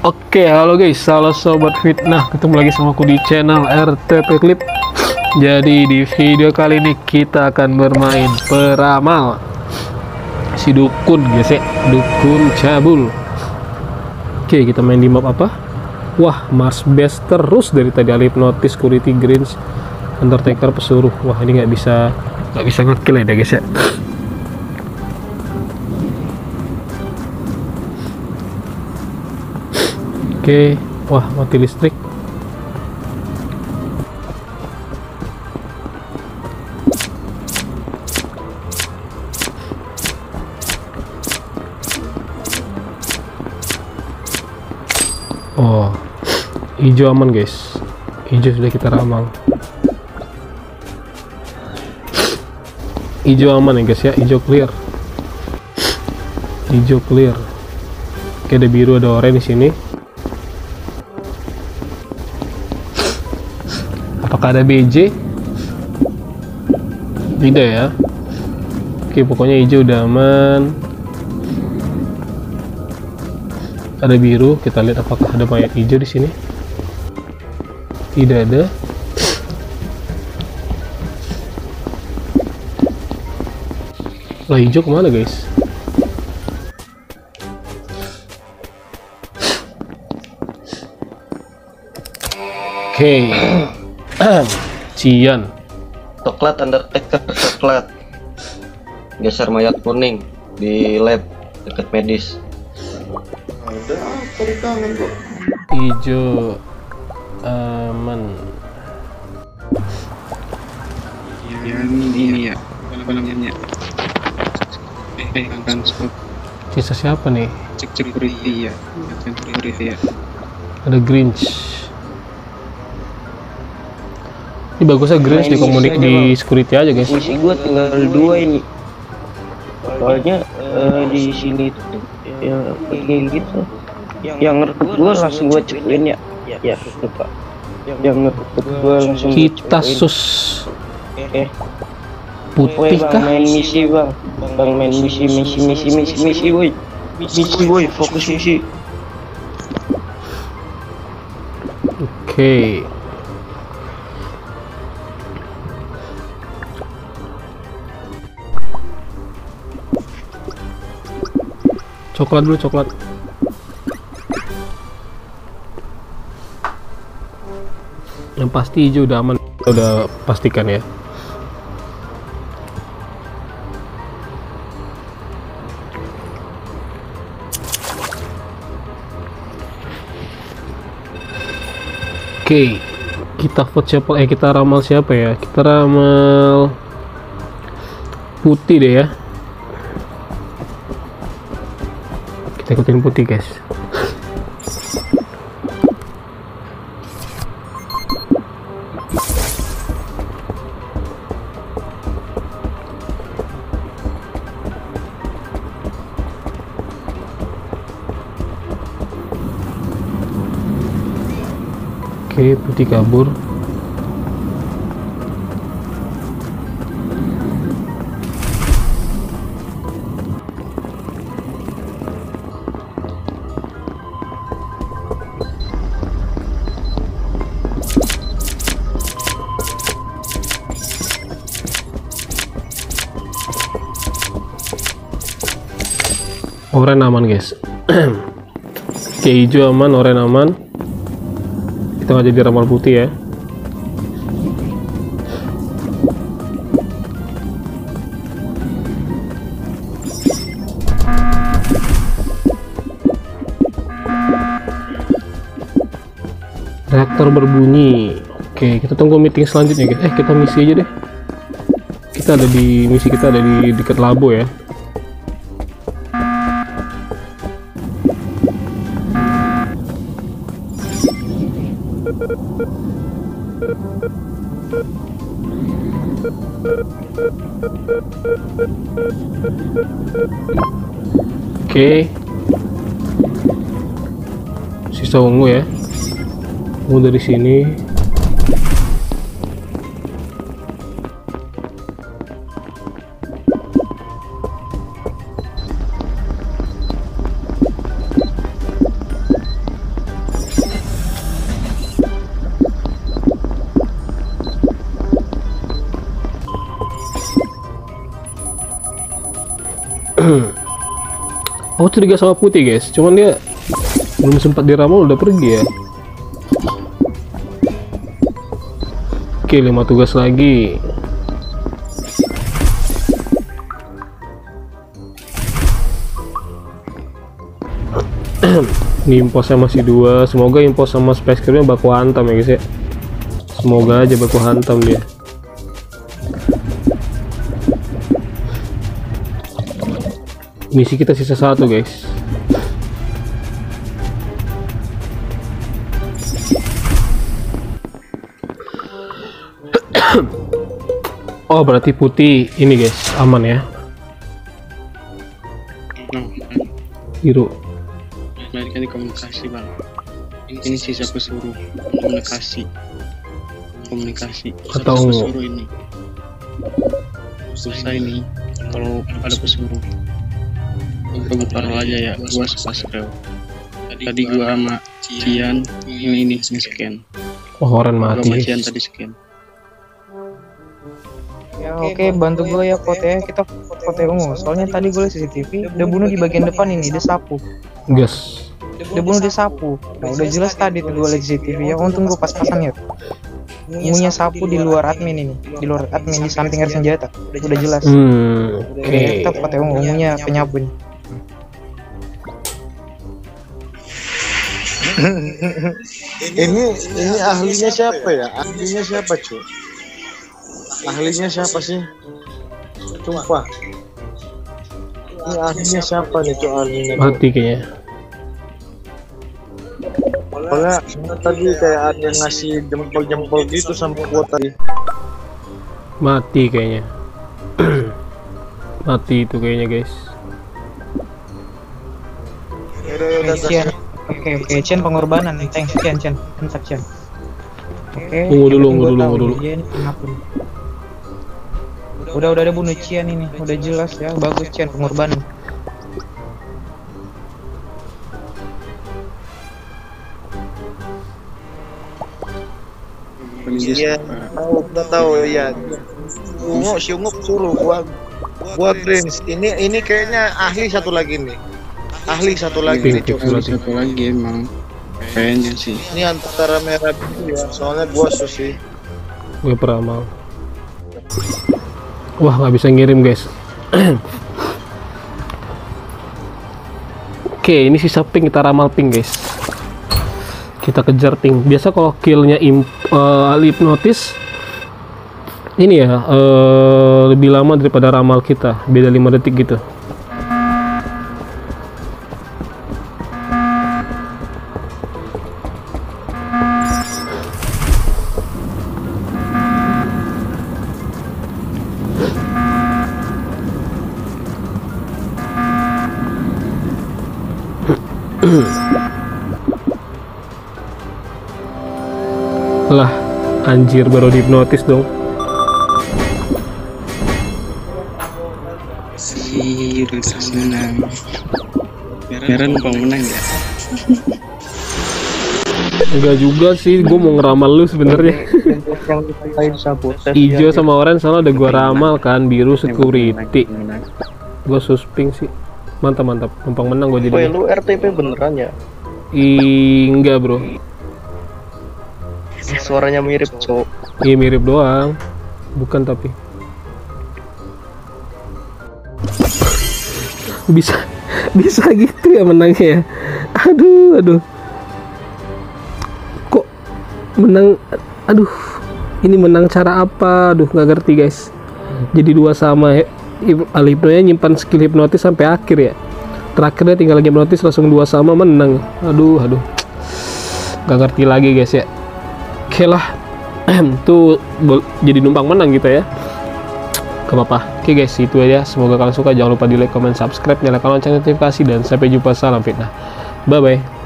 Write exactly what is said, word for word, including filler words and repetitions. Oke, halo guys, halo sobat fitnah, ketemu lagi sama aku di channel R T P Clip. Jadi di video kali ini kita akan bermain peramal si dukun guys ya, dukun cabul. Oke, kita main di map apa? Wah, Mars base terus dari tadi, ada Hipnotis, security, Grinch, Undertaker, pesuruh. Wah, ini nggak bisa nggak bisa ngekill ya guys ya. Oke, wah mati listrik. Oh, hijau aman guys. Hijau sudah kita ramal. Hijau aman ya guys ya. Hijau clear. Hijau clear. Oke, ada biru, ada oranye di sini. Apakah ada B J? Tidak ya. Oke, pokoknya hijau udah aman. Ada biru, kita lihat apakah ada mayat hijau di sini. Tidak ada. Lah, hijau kemana guys? Oke. Cian coklat, Undertaker coklat, geser mayat kuning di lab dekat medis. Ada apa di tangan kok? Hijau aman. Ini ya, apa namanya? Eh, transport. Kisah siapa nih? Cek cek berita ya, cek berita ya. Ada Grinch. Ini bagusnya Grinch di komunik di security aja guys. Misi gue tinggal dua ini. Soalnya uh, di sini tuh yang kayak gitu. Yang ngerekut gue langsung gue cekin ya. Ya lupa. Yang ngerekut gue langsung kita sus. Eh. Putih kah? Main misi bang. Bang main misi misi misi misi misi woi. Misi woi, fokus misi. Oke. Coklat dulu, coklat. Yang pasti hijau udah aman, udah pastikan ya. Oke, kita vote siapa? Eh, kita ramal siapa ya? Kita ramal putih deh ya. Ikutin putih guys. Oke, putih kabur. Oranye aman guys. Oke, hijau aman, oranye aman. Kita nggak jadi ramal putih ya. Reaktor berbunyi. Oke, kita tunggu meeting selanjutnya guys. Eh, kita misi aja deh. Kita ada di misi kita ada di dekat labo ya. Oke, sisa ungu ya, ungu dari sini. Aku curiga sama putih guys, cuman dia belum sempat diramal udah pergi ya. Oke, lima tugas lagi. Ini imposnya masih dua. Semoga impos sama space crew-nya baku hantam ya guys ya. Semoga aja baku hantam dia. Misi kita sisa satu guys. Oh berarti putih ini guys aman ya. Biru. Mereka dikomunikasi bang. Ini sisa pesuruh komunikasi. Komunikasi. Atau pesuruh ini. Susah ini kalau ada pesuruh. Gue taruh aja ya, gua space crew. Tadi gua sama Cian, ini ini scan. Oh, orang mati. Gua sama Cian tadi scan. Ya oke, okay, bantu gue ya Pote, kita Pote ungu. Soalnya tadi gue liat C C T V, udah bunuh di bagian depan ini, dia sapu. Gas. Udah bunuh dia sapu. Nah, udah jelas tadi tuh gue liat C C T V ya, untung gue pas-pasan ya. Ungunya sapu di luar admin ini, di luar admin di samping air senjata. Udah jelas. Hmm, oke. Okay. Kita Pote ungu, ungunya penyapu nih. ini ini ahlinya siapa ya? Ahlinya siapa cuy? Ahlinya siapa sih? Sumpah. Ini ahlinya siapa nih cuy ahlinya? Mati kayaknya. Malah tadi kayak ada yang ngasih jempol-jempol gitu sama gua tadi. Mati kayaknya. Mati itu kayaknya guys. Ya udah. Oke, oke, Chen pengorbanan nih, thanks Chen, Chen, mantap Chen. Oke, tunggu dulu, tunggu dulu, tunggu dulu. Udah, udah ada bunuh Chen ini, udah jelas ya, bagus Chen pengorbanan. Iya, udah tahu ya. Ungu, si Ungu suruh gua, gua Grinch. Ini, ini kayaknya ahli satu lagi nih. Ahli satu lagi nih coba satu lagi emang kayaknya sih ini antara merah itu ya soalnya gua susi gue peramal. Wah nggak bisa ngirim guys. Oke ini sisa pink, kita ramal pink guys, kita kejar pink. Biasa kalau killnya uh, hipnotis ini ya uh, lebih lama daripada ramal kita, beda lima detik gitu. Lah, anjir baru dihipnotis dong. Si Rusa menang. Merah lupa menang ya? Enggak juga sih, gue mau ngeramal lu sebenarnya. Hijau sama orange soalnya udah gue ramal kan, biru security. Gue susping sih. Mantap mantap, numpang menang gue jadi. Woi lu R T P beneran ya? Ih enggak bro. Suaranya mirip cowok. Iya mirip doang, bukan tapi. Bisa, bisa gitu ya menangnya ya. Aduh aduh. Kok menang? Aduh, ini menang cara apa? Aduh nggak ngerti guys. Jadi dua sama ya. Alipnonya nyimpan skill hipnotis sampai akhir ya. Terakhirnya tinggal lagi hipnotis langsung dua sama menang. Aduh, aduh. Gak ngerti lagi guys ya. Oke lah. Tuh jadi numpang menang gitu ya. Gak apa-apa. Oke guys, itu aja. Semoga kalian suka. Jangan lupa di like, comment, subscribe, nyalakan lonceng notifikasi dan sampai jumpa. Salam fitnah. Bye bye.